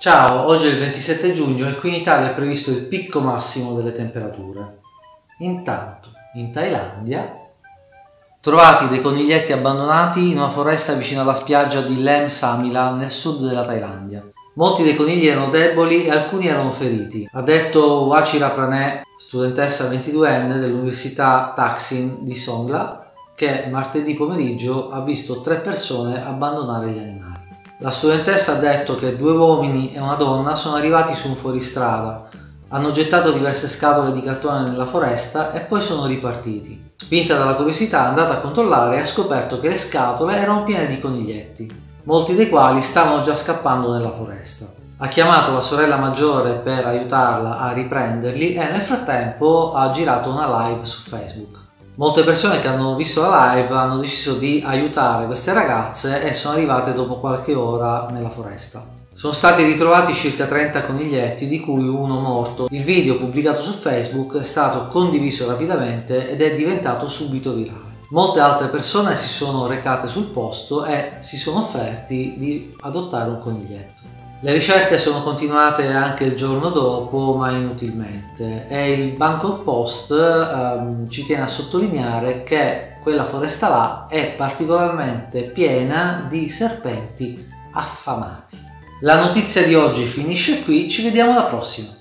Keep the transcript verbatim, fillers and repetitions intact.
Ciao, oggi è il ventisette giugno e qui in Italia è previsto il picco massimo delle temperature. Intanto, in Thailandia, trovati dei coniglietti abbandonati in una foresta vicino alla spiaggia di Laem Samila nel sud della Thailandia. Molti dei conigli erano deboli e alcuni erano feriti, ha detto Wachira Prané, studentessa ventiduenne dell'università Taksin di Songla, che martedì pomeriggio ha visto tre persone abbandonare gli animali. La studentessa ha detto che due uomini e una donna sono arrivati su un fuoristrada, hanno gettato diverse scatole di cartone nella foresta e poi sono ripartiti. Spinta dalla curiosità è andata a controllare e ha scoperto che le scatole erano piene di coniglietti, molti dei quali stavano già scappando nella foresta. Ha chiamato la sorella maggiore per aiutarla a riprenderli e nel frattempo ha girato una live su Facebook. Molte persone che hanno visto la live hanno deciso di aiutare queste ragazze e sono arrivate dopo qualche ora nella foresta. Sono stati ritrovati circa trenta coniglietti, di cui uno morto. Il video pubblicato su Facebook è stato condiviso rapidamente ed è diventato subito virale. Molte altre persone si sono recate sul posto e si sono offerti di adottare un coniglietto. Le ricerche sono continuate anche il giorno dopo, ma inutilmente, e il Bangkok Post ehm, ci tiene a sottolineare che quella foresta là è particolarmente piena di serpenti affamati. La notizia di oggi finisce qui, ci vediamo alla prossima!